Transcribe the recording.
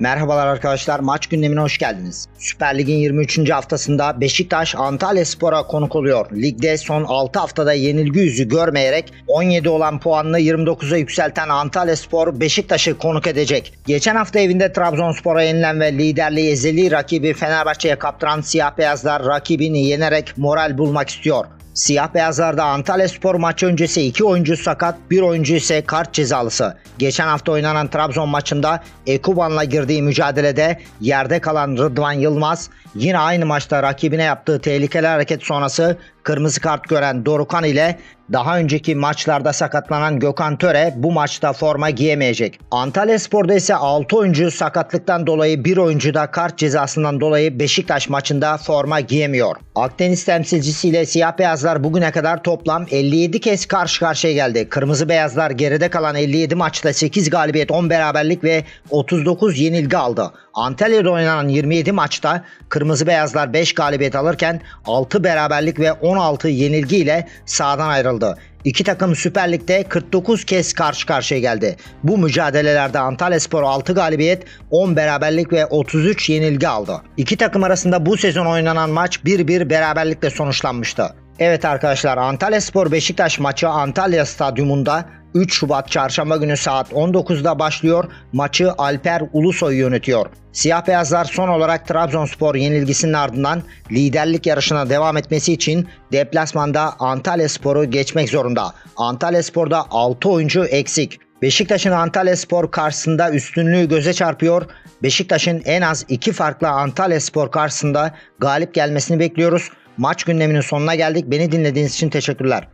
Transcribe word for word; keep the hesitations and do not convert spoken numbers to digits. Merhabalar arkadaşlar, maç gündemine hoş geldiniz. Süper Lig'in yirmi üçüncü haftasında Beşiktaş Antalyaspor'a konuk oluyor. Ligde son altı haftada yenilgi yüzü görmeyerek on yedi olan puanını yirmi dokuza yükselten Antalyaspor Beşiktaş'ı konuk edecek. Geçen hafta evinde Trabzonspor'a yenilen ve liderliği ezeli rakibi Fenerbahçe'ye kaptıran siyah beyazlar rakibini yenerek moral bulmak istiyor. Siyah beyazlarda Antalyaspor maçı öncesi iki oyuncu sakat, bir oyuncu ise kart cezalısı. Geçen hafta oynanan Trabzon maçında Ekuban'la girdiği mücadelede yerde kalan Rıdvan Yılmaz yine aynı maçta rakibine yaptığı tehlikeli hareket sonrası kırmızı kart gören Dorukhan ile daha önceki maçlarda sakatlanan Gökhan Töre bu maçta forma giyemeyecek. Antalyaspor'da ise altı oyuncu sakatlıktan dolayı, bir oyuncu da kart cezasından dolayı Beşiktaş maçında forma giyemiyor. Akdeniz temsilcisiyle siyah beyazlar bugüne kadar toplam elli yedi kez karşı karşıya geldi. Kırmızı beyazlar geride kalan elli yedi maçta sekiz galibiyet, on beraberlik ve otuz dokuz yenilgi aldı. Antalya'da oynanan yirmi yedi maçta kırmızı beyazlar beş galibiyet alırken altı beraberlik ve on altı yenilgi ile sahadan ayrıldı. İki takım Süper Lig'de kırk dokuz kez karşı karşıya geldi. Bu mücadelelerde Antalyaspor altı galibiyet, on beraberlik ve otuz üç yenilgi aldı. İki takım arasında bu sezon oynanan maç bir bir beraberlikle sonuçlanmıştı. Evet arkadaşlar, Antalyaspor Beşiktaş maçı Antalya Stadyumunda üç Şubat Çarşamba günü saat on dokuzda başlıyor. Maçı Alper Ulusoy yönetiyor. Siyah beyazlar son olarak Trabzonspor yenilgisinin ardından liderlik yarışına devam etmesi için deplasmanda Antalyaspor'u geçmek zorunda. Antalyaspor'da altı oyuncu eksik. Beşiktaş'ın Antalyaspor karşısında üstünlüğü göze çarpıyor. Beşiktaş'ın en az iki farklı Antalyaspor karşısında galip gelmesini bekliyoruz. Maç gündeminin sonuna geldik. Beni dinlediğiniz için teşekkürler.